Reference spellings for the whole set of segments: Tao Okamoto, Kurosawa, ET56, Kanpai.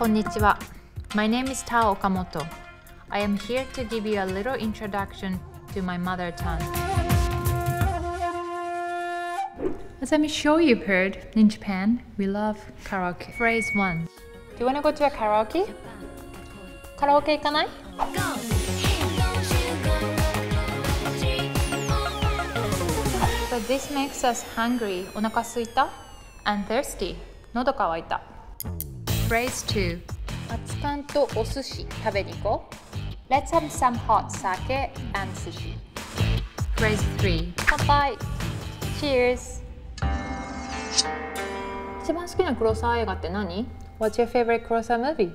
Konnichiwa. My name is Tao Okamoto. I am here to give you a little introduction to my mother tongue. As I'm sure you've heard, in Japan, we love karaoke. Phrase 1. Do you want to go to a karaoke? Karaoke ikanai? But this makes us hungry, onaka suita, and thirsty, nodo kawaita. Phrase 2. Atsukan to o sushi tabe niko. Let's have some hot sake and sushi. Phrase 3. Kanpai. Cheers. What's your favorite Kurosawa movie?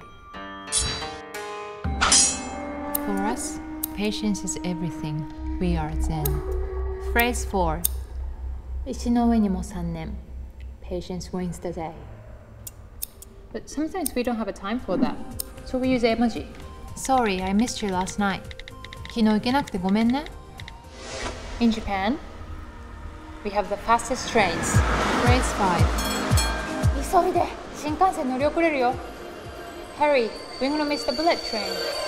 For us, patience is everything. We are Zen. Phrase 4. Patience wins the day. But sometimes we don't have a time for that, so we use emoji. Sorry, I missed you last night. In Japan, we have the fastest trains. Phrase 5. Hurry, we're gonna miss the bullet train.